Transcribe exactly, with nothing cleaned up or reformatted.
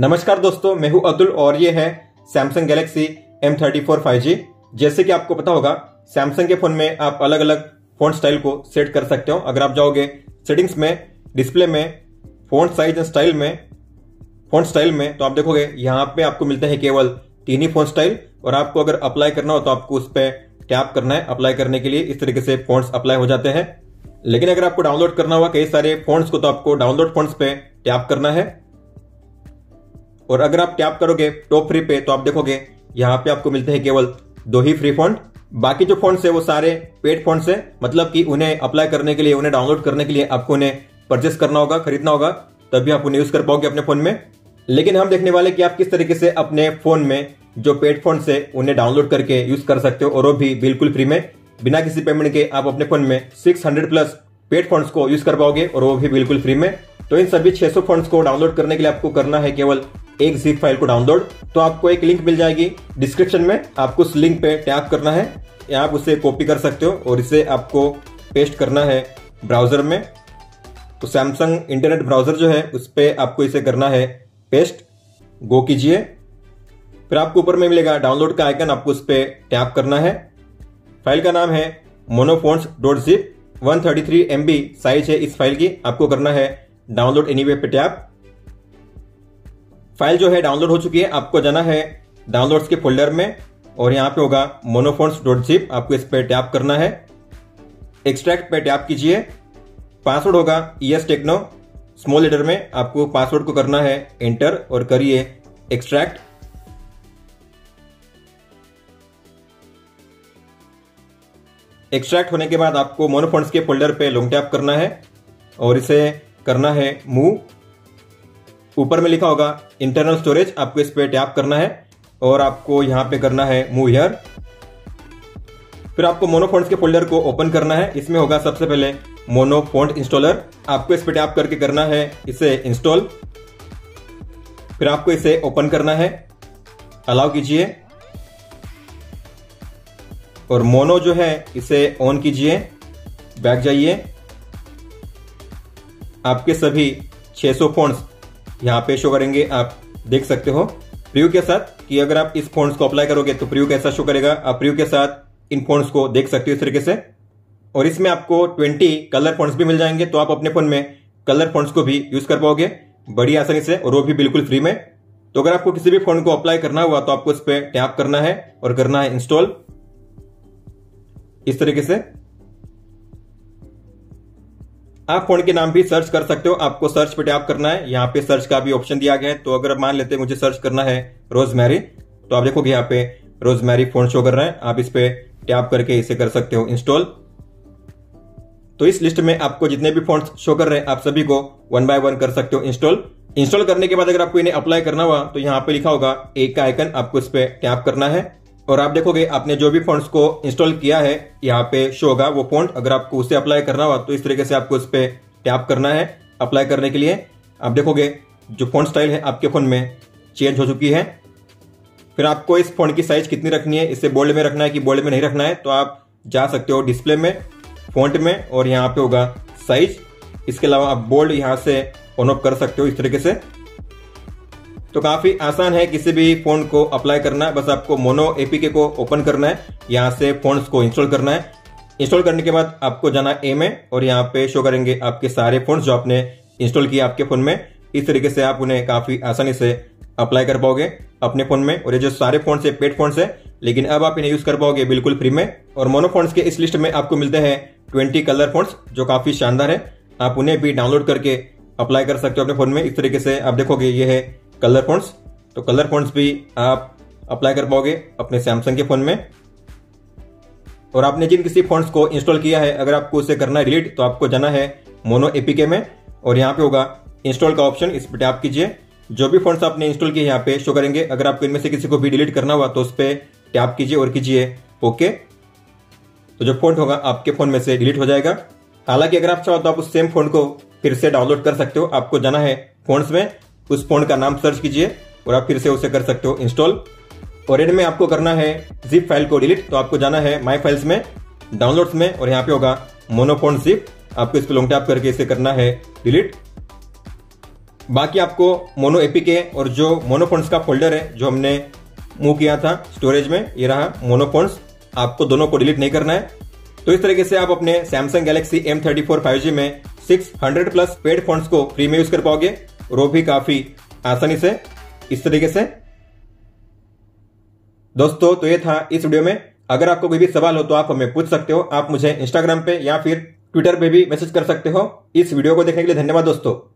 नमस्कार दोस्तों, मैं हूं अतुल और ये है Samsung Galaxy M thirty four five G. जैसे कि आपको पता होगा, सैमसंग के फोन में आप अलग अलग फ़ॉन्ट स्टाइल को सेट कर सकते हो। अगर आप जाओगे सेटिंग्स में, डिस्प्ले में, फ़ॉन्ट साइज एंड स्टाइल में, फ़ॉन्ट स्टाइल में, तो आप देखोगे यहाँ पे आपको मिलते हैं केवल तीन ही फ़ॉन्ट स्टाइल। और आपको अगर अप्लाई करना हो तो आपको उस पर टैप करना है। अप्लाई करने के लिए इस तरीके से फ़ॉन्ट्स अप्लाई हो जाते हैं। लेकिन अगर आपको डाउनलोड करना हुआ कई सारे फ़ॉन्ट्स को, तो आपको डाउनलोड फ़ॉन्ट्स पे टैप करना है। और अगर आप टैप करोगे टॉप फ्री पे, तो आप देखोगे यहाँ पे आपको मिलते हैं केवल दो ही फ्री फ़ॉन्ट। बाकी जो फ़ॉन्ट्स है वो सारे पेड फ़ॉन्ट्स है, मतलब कि उन्हें अप्लाई करने के लिए, उन्हें डाउनलोड करने के लिए आपको उन्हें परचेस करना होगा, खरीदना होगा, तभी आप उन्हें यूज़ कर पाओगे अपने फ़ोन में। लेकिन हम देखने वाले कि आप किस तरीके से अपने फ़ोन में जो पेड फ़ॉन्ट्स है उन्हें डाउनलोड करके यूज़ कर सकते हो, और वो भी बिल्कुल फ्री में, बिना किसी पेमेंट के आप अपने फ़ोन में छह सौ प्लस पेड फ़ॉन्ट्स को यूज़ कर पाओगे, और वो भी बिल्कुल फ्री में। तो इन सभी छह सौ फ़ॉन्ट्स को डाउनलोड करने के लिए आपको करना है केवल एक ज़िप फाइल को डाउनलोड। तो आपको एक लिंक मिल जाएगी डिस्क्रिप्शन में, आपको उस लिंक पे टैप करना है या आप उसे कॉपी कर सकते हो और इसे आपको पेस्ट करना है ब्राउज़र में। तो सैमसंग इंटरनेट ब्राउज़र जो है उस पर आपको इसे करना है पेस्ट। गो कीजिए, फिर आपको ऊपर में मिलेगा डाउनलोड का आइकन, आपको उस पर टैप करना है। फाइल का नाम है monofonts dot zip, one thirty three M B size है इस फाइल की। आपको करना है डाउनलोड एनीवे पे टैप। फाइल जो है डाउनलोड हो चुकी है। आपको जाना है डाउनलोड्स के फोल्डर में और यहाँ पे होगा मोनोफोन्स डॉट जिप, आपको इस पर टैप करना है। एक्सट्रैक्ट पे टैप कीजिए। पासवर्ड होगा E S techno, small letter में। आपको पासवर्ड को करना है एंटर और करिए एक्सट्रैक्ट। एक्सट्रैक्ट होने के बाद आपको मोनोफोन्स के फोल्डर पे लॉन्ग टैप करना है और इसे करना है मूव। ऊपर में लिखा होगा इंटरनल स्टोरेज, आपको इस पे टैप करना है और आपको यहाँ पे करना है मूव हियर। फिर आपको मोनोफोन्स के फोल्डर को ओपन करना है। इसमें होगा सबसे पहले मोनोफोन्ट इंस्टॉलर, आपको इस पे टैप करके करना है इसे इंस्टॉल। फिर आपको इसे ओपन करना है, अलाउ कीजिए और मोनो जो है इसे ऑन कीजिए। बैक जाइए, आपके सभी छह सौ फ़ॉन्ट्स यहाँ पे शो करेंगे, आप देख सकते हो प्रीव्यू के साथ कि अगर आप इस फ़ॉन्ट्स को अप्लाई करोगे तो प्रीव्यू कैसा शो करेगा। आप प्रीव्यू के साथ इन फ़ॉन्ट्स को देख सकते हो इस तरीके से। और इसमें आपको बीस कलर फ़ॉन्ट्स भी मिल जाएंगे, तो आप अपने फ़ोन में कलर फ़ॉन्ट्स को भी यूज़ कर पाओगे बड़ी आसानी से, और वो भी बिल्कुल फ्री में। तो अगर आपको किसी भी फ़ॉन्ट को अप्लाई करना हुआ तो आपको इस पर टैप करना है और करना है इंस्टॉल इस तरीके से। आप फोन के नाम भी सर्च कर सकते हो, आपको सर्च पे टैप करना है। यहाँ पे सर्च का भी ऑप्शन दिया गया है, तो अगर मान लेते हैं मुझे सर्च करना है रोजमेरी, तो आप देखोगे यहाँ पे रोजमेरी फोन शो कर रहा है। आप इस पे टैप करके इसे कर सकते हो इंस्टॉल। तो इस लिस्ट में आपको जितने भी फोन शो कर रहे हैं आप सभी को वन बाय वन कर सकते हो इंस्टॉल। इंस्टॉल करने के बाद अगर आपको इन्हें अप्लाई करना हुआ तो यहाँ पे लिखा होगा एक का आइकन, आपको इस पे टैप करना है और आप देखोगे आपने जो भी फ़ॉन्ट्स को इंस्टॉल किया है यहाँ पे शो होगा वो फ़ॉन्ट। अगर आपको उसे अप्लाई करना हुआ तो इस तरीके से आपको उस पर टैप करना है अप्लाई करने के लिए। आप देखोगे जो फ़ॉन्ट स्टाइल है आपके फ़ोन में चेंज हो चुकी है। फिर आपको इस फ़ॉन्ट की साइज़ कितनी रखनी है, इसे बोल्ड में रखना है कि बोल्ड में नहीं रखना है, तो आप जा सकते हो डिस्प्ले में, फ़ॉन्ट में, और यहाँ पर होगा साइज। इसके अलावा आप बोल्ड यहाँ से ऑन ऑफ कर सकते हो इस तरीके से। तो काफ़ी आसान है किसी भी फ़ॉन्ट को अप्लाई करना। बस आपको मोनो एपीके को ओपन करना है, यहाँ से फ़ॉन्ट्स को इंस्टॉल करना है। इंस्टॉल करने के बाद आपको जाना ए में और यहाँ पे शो करेंगे आपके सारे फ़ॉन्ट्स जो आपने इंस्टॉल किए आपके फ़ोन में। इस तरीके से आप उन्हें काफ़ी आसानी से अप्लाई कर पाओगे अपने फ़ोन में। और ये जो सारे फ़ॉन्ट्स है पेड फ़ॉन्ट्स है, लेकिन अब आप इन्हें यूज़ कर पाओगे बिल्कुल फ्री में। और मोनो फ़ॉन्ट्स के इस लिस्ट में आपको मिलते हैं ट्वेंटी कलर फ़ॉन्ट्स जो काफ़ी शानदार है। आप उन्हें भी डाउनलोड करके अप्लाई कर सकते हो अपने फ़ोन में इस तरीके से। आप देखोगे ये है कलर फ़ॉन्ट्स, तो कलर फ़ॉन्ट्स भी आप अप्लाई कर पाओगे अपने सैमसंग के फ़ोन में। और आपने जिन किसी फ़ॉन्ट्स को इंस्टॉल किया है अगर आपको उसे करना है डिलीट, तो आपको जाना है मोनो एपीके में और यहाँ पे होगा इंस्टॉल का ऑप्शन, इस पर टैप कीजिए। जो भी फ़ॉन्ट्स आपने इंस्टॉल किए यहाँ पे शो करेंगे। अगर आपको इनमें से किसी को भी डिलीट करना हुआ तो उस पर टैप कीजिए और कीजिए ओके। तो जो फ़ॉन्ट होगा आपके फ़ोन में से डिलीट हो जाएगा। हालांकि अगर आप चाहो तो आप उस सेम फ़ॉन्ट को फिर से डाउनलोड कर सकते हो। आपको जाना है फ़ॉन्ट्स में, उस फ़ॉन्ट का नाम सर्च कीजिए और आप फिर से उसे कर सकते हो इंस्टॉल। और एंड में आपको करना है जिप फाइल को डिलीट, तो आपको जाना है माय फाइल्स में, डाउनलोड्स में, और यहाँ पे होगा मोनोफोन जिप, आपको इस पर लॉन्ग टैप करके इसे करना है डिलीट। बाकी आपको मोनो एपीके और जो मोनोफोन्ट्स का फोल्डर है जो हमने मूव किया था स्टोरेज में, ये रहा मोनोफोन्ट्स, आपको दोनों को डिलीट नहीं करना है। तो इस तरीके से आप अपने Samsung Galaxy M thirty four five G में छह सौ प्लस पेड फॉन्ट्स को फ्री में यूज कर पाओगे, और वो भी काफी आसानी से इस तरीके से। दोस्तों तो ये था इस वीडियो में, अगर आपको कोई भी सवाल हो तो आप हमें पूछ सकते हो। आप मुझे इंस्टाग्राम पे या फिर ट्विटर पे भी मैसेज कर सकते हो। इस वीडियो को देखने के लिए धन्यवाद दोस्तों।